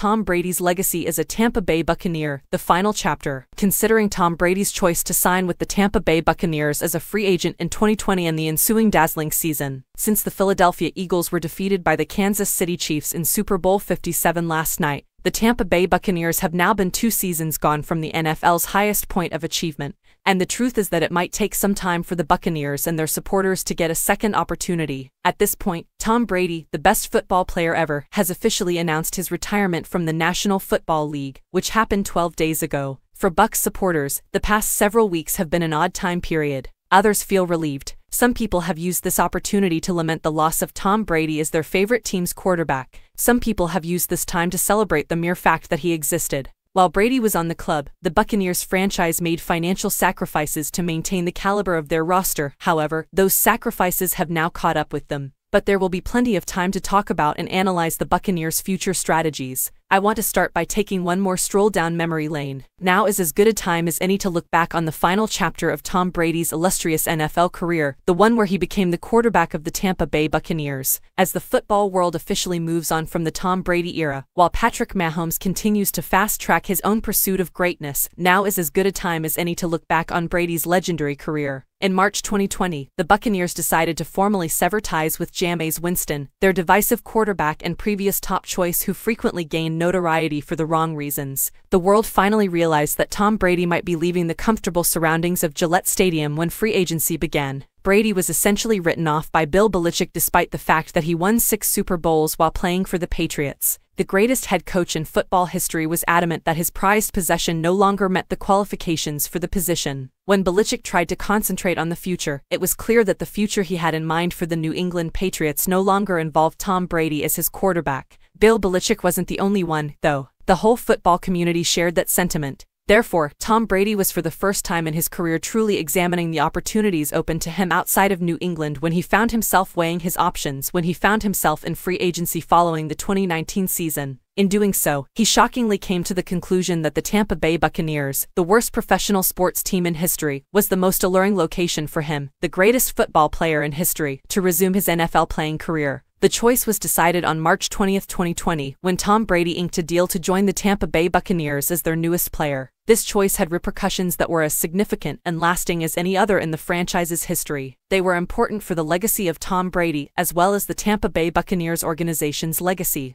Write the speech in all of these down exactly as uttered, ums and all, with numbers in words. Tom Brady's legacy as a Tampa Bay Buccaneer, the final chapter. Considering Tom Brady's choice to sign with the Tampa Bay Buccaneers as a free agent in twenty twenty and the ensuing dazzling season, since the Philadelphia Eagles were defeated by the Kansas City Chiefs in Super Bowl fifty-seven last night, the Tampa Bay Buccaneers have now been two seasons gone from the N F L's highest point of achievement, and the truth is that it might take some time for the Buccaneers and their supporters to get a second opportunity. At this point, Tom Brady, the best football player ever, has officially announced his retirement from the National Football League, which happened twelve days ago. For Bucs supporters, the past several weeks have been an odd time period. Others feel relieved. Some people have used this opportunity to lament the loss of Tom Brady as their favorite team's quarterback. Some people have used this time to celebrate the mere fact that he existed. While Brady was on the club, the Buccaneers franchise made financial sacrifices to maintain the caliber of their roster. However, those sacrifices have now caught up with them. But there will be plenty of time to talk about and analyze the Buccaneers' future strategies. I want to start by taking one more stroll down memory lane. Now is as good a time as any to look back on the final chapter of Tom Brady's illustrious N F L career, the one where he became the quarterback of the Tampa Bay Buccaneers. As the football world officially moves on from the Tom Brady era, while Patrick Mahomes continues to fast-track his own pursuit of greatness, now is as good a time as any to look back on Brady's legendary career. In March twenty twenty, the Buccaneers decided to formally sever ties with Jameis Winston, their divisive quarterback and previous top choice who frequently gained notoriety for the wrong reasons. The world finally realized that Tom Brady might be leaving the comfortable surroundings of Gillette Stadium when free agency began. Brady was essentially written off by Bill Belichick despite the fact that he won six Super Bowls while playing for the Patriots. The greatest head coach in football history was adamant that his prized possession no longer met the qualifications for the position. When Belichick tried to concentrate on the future, it was clear that the future he had in mind for the New England Patriots no longer involved Tom Brady as his quarterback. Bill Belichick wasn't the only one, though. The whole football community shared that sentiment. Therefore, Tom Brady was for the first time in his career truly examining the opportunities open to him outside of New England when he found himself weighing his options when he found himself in free agency following the twenty nineteen season. In doing so, he shockingly came to the conclusion that the Tampa Bay Buccaneers, the worst professional sports team in history, was the most alluring location for him, the greatest football player in history, to resume his N F L playing career. The choice was decided on March twentieth twenty twenty, when Tom Brady inked a deal to join the Tampa Bay Buccaneers as their newest player. This choice had repercussions that were as significant and lasting as any other in the franchise's history. They were important for the legacy of Tom Brady, as well as the Tampa Bay Buccaneers organization's legacy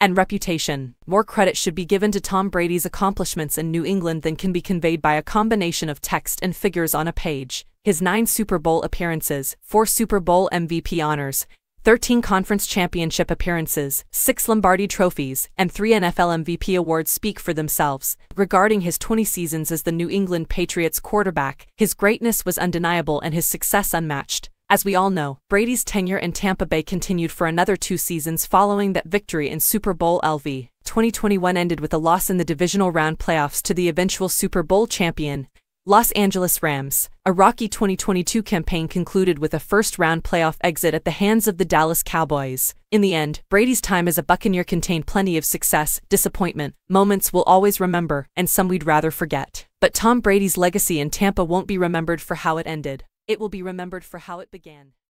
and reputation. More credit should be given to Tom Brady's accomplishments in New England than can be conveyed by a combination of text and figures on a page. His nine Super Bowl appearances, four Super Bowl M V P honors, thirteen conference championship appearances, six Lombardi trophies, and three N F L M V P awards speak for themselves. Regarding his twenty seasons as the New England Patriots quarterback, his greatness was undeniable and his success unmatched. As we all know, Brady's tenure in Tampa Bay continued for another two seasons following that victory in Super Bowl twenty. twenty twenty-one ended with a loss in the divisional round playoffs to the eventual Super Bowl champion, Los Angeles Rams. A rocky twenty twenty-two campaign concluded with a first-round playoff exit at the hands of the Dallas Cowboys. In the end, Brady's time as a Buccaneer contained plenty of success, disappointment, moments we'll always remember, and some we'd rather forget. But Tom Brady's legacy in Tampa won't be remembered for how it ended. It will be remembered for how it began.